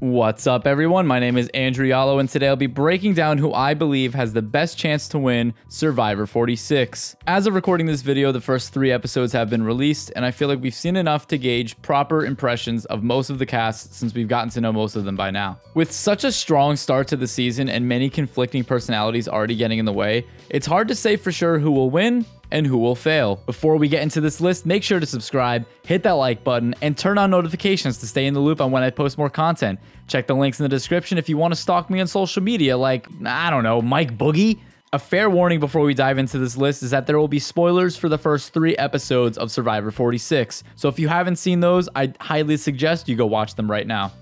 What's up, everyone? My name is Andrew Yalo, and today I'll be breaking down who I believe has the best chance to win Survivor 46. As of recording this video, the first 3 episodes have been released, and I feel like we've seen enough to gauge proper impressions of most of the cast since we've gotten to know most of them by now. With such a strong start to the season and many conflicting personalities already getting in the way, it's hard to say for sure who will win and who will fail. Before we get into this list, make sure to subscribe, hit that like button, and turn on notifications to stay in the loop on when I post more content. Check the links in the description if you want to stalk me on social media like, I don't know, Mike Boogie? A fair warning before we dive into this list is that there will be spoilers for the first 3 episodes of Survivor 46, so if you haven't seen those, I highly suggest you go watch them right now.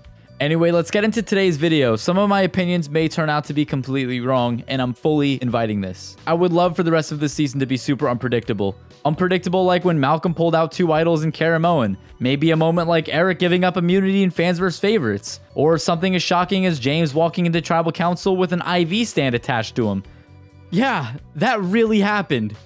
Anyway, let's get into today's video. Some of my opinions may turn out to be completely wrong, and I'm fully inviting this. I would love for the rest of this season to be super unpredictable. Unpredictable like when Malcolm pulled out 2 idols in Karamoan. Maybe a moment like Eric giving up immunity in Fans vs Favorites. Or something as shocking as James walking into tribal council with an IV stand attached to him. Yeah, that really happened.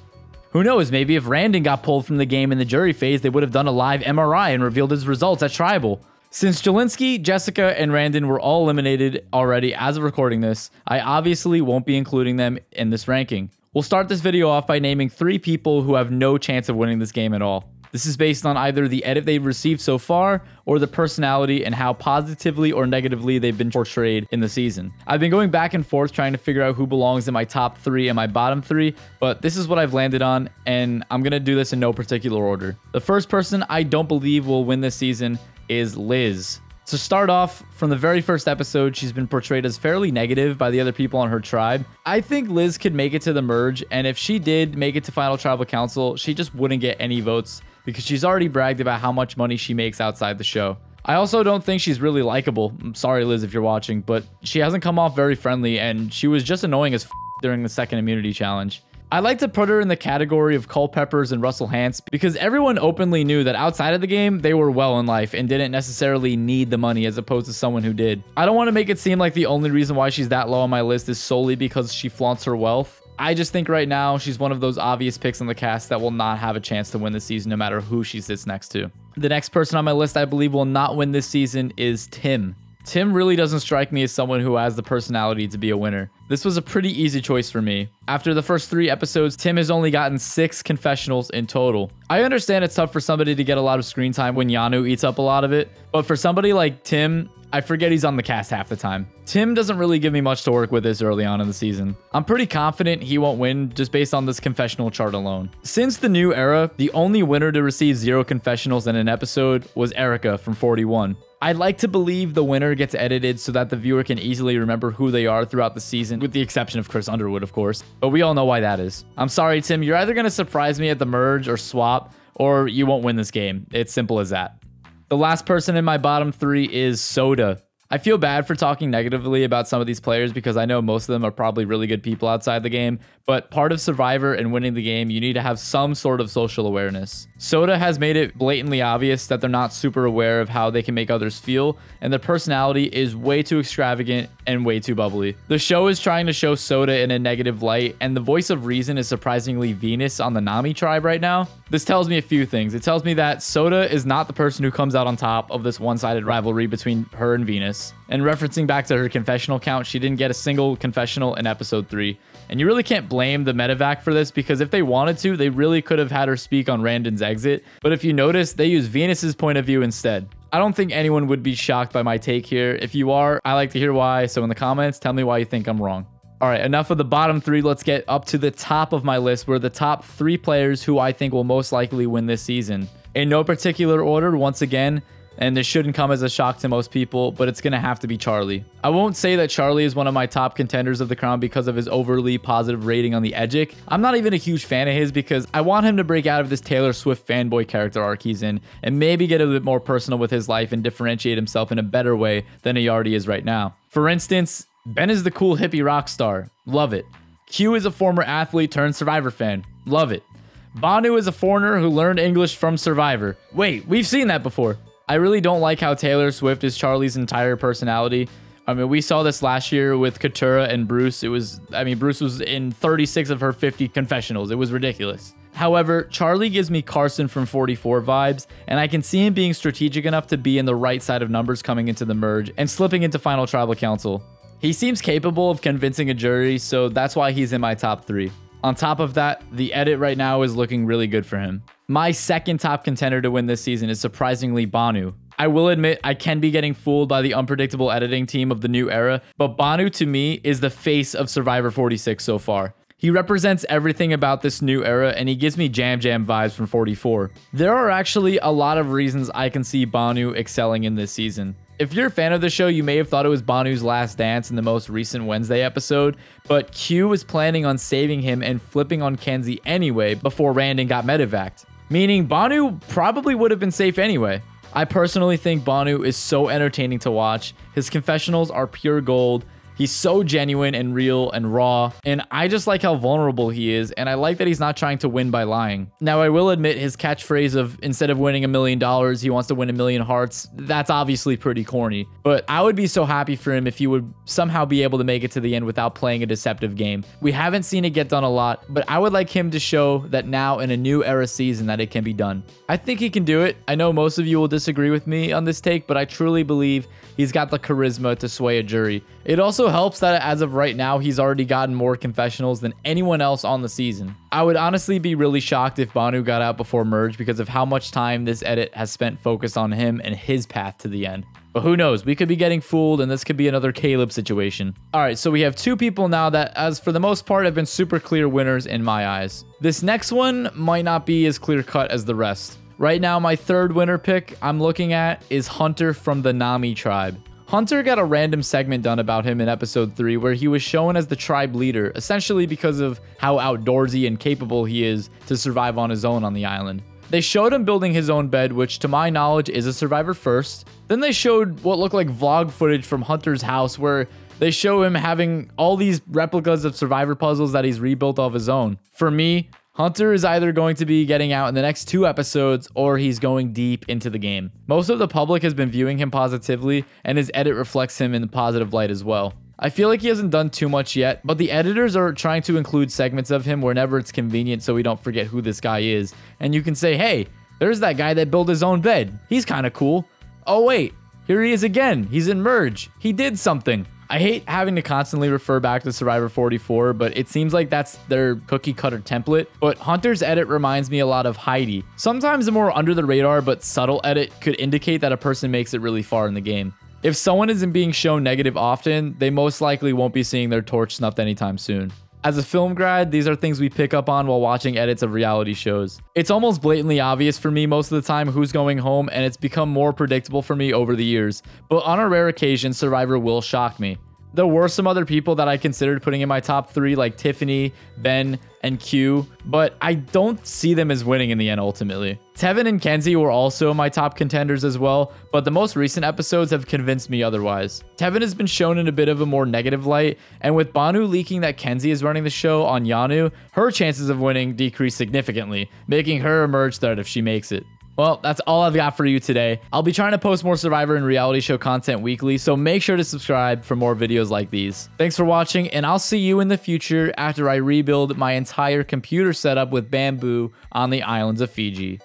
Who knows, maybe if Randon got pulled from the game in the jury phase, they would have done a live MRI and revealed his results at tribal. Since Jelinski, Jessica, and Randon were all eliminated already as of recording this, I obviously won't be including them in this ranking. We'll start this video off by naming 3 people who have no chance of winning this game at all. This is based on either the edit they've received so far, or the personality and how positively or negatively they've been portrayed in the season. I've been going back and forth trying to figure out who belongs in my top 3 and my bottom 3, but this is what I've landed on, and I'm gonna do this in no particular order. The first person I don't believe will win this season is Liz. To start off, from the very first episode, she's been portrayed as fairly negative by the other people on her tribe. I think Liz could make it to the merge, and if she did make it to Final Tribal Council, she just wouldn't get any votes because she's already bragged about how much money she makes outside the show. I also don't think she's really likable. I'm sorry, Liz, if you're watching, but she hasn't come off very friendly, and she was just annoying as f during the second immunity challenge. I like to put her in the category of Culpeppers and Russell Hance because everyone openly knew that outside of the game, they were well in life and didn't necessarily need the money as opposed to someone who did. I don't want to make it seem like the only reason why she's that low on my list is solely because she flaunts her wealth. I just think right now she's one of those obvious picks in the cast that will not have a chance to win this season no matter who she sits next to. The next person on my list I believe will not win this season is Tim. Tim really doesn't strike me as someone who has the personality to be a winner. This was a pretty easy choice for me. After the first 3 episodes, Tim has only gotten 6 confessionals in total. I understand it's tough for somebody to get a lot of screen time when Yanu eats up a lot of it, but for somebody like Tim, I forget he's on the cast half the time. Tim doesn't really give me much to work with this early on in the season. I'm pretty confident he won't win just based on this confessional chart alone. Since the new era, the only winner to receive 0 confessionals in an episode was Erica from 41. I'd like to believe the winner gets edited so that the viewer can easily remember who they are throughout the season, with the exception of Chris Underwood, of course. But we all know why that is. I'm sorry, Tim, you're either going to surprise me at the merge or swap, or you won't win this game. It's simple as that. The last person in my bottom 3 is Soda. I feel bad for talking negatively about some of these players because I know most of them are probably really good people outside the game, but part of Survivor and winning the game, you need to have some sort of social awareness. Soda has made it blatantly obvious that they're not super aware of how they can make others feel, and their personality is way too extravagant and way too bubbly. The show is trying to show Soda in a negative light, and the voice of reason is surprisingly Venus on the Nami tribe right now. This tells me a few things. It tells me that Soda is not the person who comes out on top of this one-sided rivalry between her and Venus. And referencing back to her confessional count, she didn't get a single confessional in episode 3. And you really can't blame the medevac for this because if they wanted to, they really could have had her speak on Randon's exit. But if you notice, they use Venus's point of view instead. I don't think anyone would be shocked by my take here. If you are, I like to hear why. So in the comments, tell me why you think I'm wrong. All right, enough of the bottom 3. Let's get up to the top of my list where the top 3 players who I think will most likely win this season. In no particular order, once again, and this shouldn't come as a shock to most people, but it's going to have to be Charlie. I won't say that Charlie is one of my top contenders of the crown because of his overly positive rating on the edgic. I'm not even a huge fan of his because I want him to break out of this Taylor Swift fanboy character arc he's in and maybe get a bit more personal with his life and differentiate himself in a better way than he already is right now. For instance, Ben is the cool hippie rock star. Love it. Q is a former athlete turned Survivor fan. Love it. Bhanu is a foreigner who learned English from Survivor. Wait, we've seen that before. I really don't like how Taylor Swift is Charlie's entire personality. I mean, we saw this last year with Katura and Bruce. Bruce was in 36 of her 50 confessionals. It was ridiculous. However, Charlie gives me Carson from 44 vibes, and I can see him being strategic enough to be in the right side of numbers coming into the merge and slipping into final tribal council. He seems capable of convincing a jury, so that's why he's in my top three. On top of that, the edit right now is looking really good for him. My second top contender to win this season is surprisingly Bhanu. I will admit I can be getting fooled by the unpredictable editing team of the new era, but Bhanu to me is the face of Survivor 46 so far. He represents everything about this new era, and he gives me Jam Jam vibes from 44. There are actually a lot of reasons I can see Bhanu excelling in this season. If you're a fan of the show, you may have thought it was Bhanu's last dance in the most recent Wednesday episode, but Q was planning on saving him and flipping on Kenzie anyway before Randon got medevaced, meaning Bhanu probably would have been safe anyway. I personally think Bhanu is so entertaining to watch. His confessionals are pure gold. He's so genuine and real and raw, and I just like how vulnerable he is, and I like that he's not trying to win by lying. Now, I will admit his catchphrase of, instead of winning $1 million, he wants to win $1,000,000 hearts, that's obviously pretty corny, but I would be so happy for him if he would somehow be able to make it to the end without playing a deceptive game. We haven't seen it get done a lot, but I would like him to show that now in a new era season that it can be done. I think he can do it. I know most of you will disagree with me on this take, but I truly believe he's got the charisma to sway a jury. It also helps that as of right now, he's already gotten more confessionals than anyone else on the season. I would honestly be really shocked if Bhanu got out before merge because of how much time this edit has spent focused on him and his path to the end. But who knows? We could be getting fooled, and this could be another Caleb situation. All right, so we have two people now that, as for the most part, have been super clear winners in my eyes. This next one might not be as clear-cut as the rest. Right now, my third winner pick I'm looking at is Hunter from the Nami tribe. Hunter got a random segment done about him in episode 3 where he was shown as the tribe leader, essentially because of how outdoorsy and capable he is to survive on his own on the island. They showed him building his own bed, which to my knowledge is a Survivor first. Then they showed what looked like vlog footage from Hunter's house where they show him having all these replicas of Survivor puzzles that he's rebuilt of his own. For me, Hunter is either going to be getting out in the next 2 episodes or he's going deep into the game. Most of the public has been viewing him positively, and his edit reflects him in the positive light as well. I feel like he hasn't done too much yet, but the editors are trying to include segments of him whenever it's convenient so we don't forget who this guy is. And you can say, hey, there's that guy that built his own bed. He's kind of cool. Oh wait, here he is again. He's in merge. He did something. I hate having to constantly refer back to Survivor 44, but it seems like that's their cookie cutter template. But Hunter's edit reminds me a lot of Heidi. Sometimes a more under the radar but subtle edit could indicate that a person makes it really far in the game. If someone isn't being shown negative often, they most likely won't be seeing their torch snuffed anytime soon. As a film grad, these are things we pick up on while watching edits of reality shows. It's almost blatantly obvious for me most of the time who's going home, and it's become more predictable for me over the years. But on a rare occasion, Survivor will shock me. There were some other people that I considered putting in my top 3, like Tiffany, Ben, and Q, but I don't see them as winning in the end ultimately. Tevin and Kenzie were also my top contenders as well, but the most recent episodes have convinced me otherwise. Tevin has been shown in a bit of a more negative light, and with Bhanu leaking that Kenzie is running the show on Yanu, her chances of winning decrease significantly, making her a merge threat if she makes it. Well, that's all I've got for you today. I'll be trying to post more Survivor and reality show content weekly, so make sure to subscribe for more videos like these. Thanks for watching, and I'll see you in the future after I rebuild my entire computer setup with bamboo on the islands of Fiji.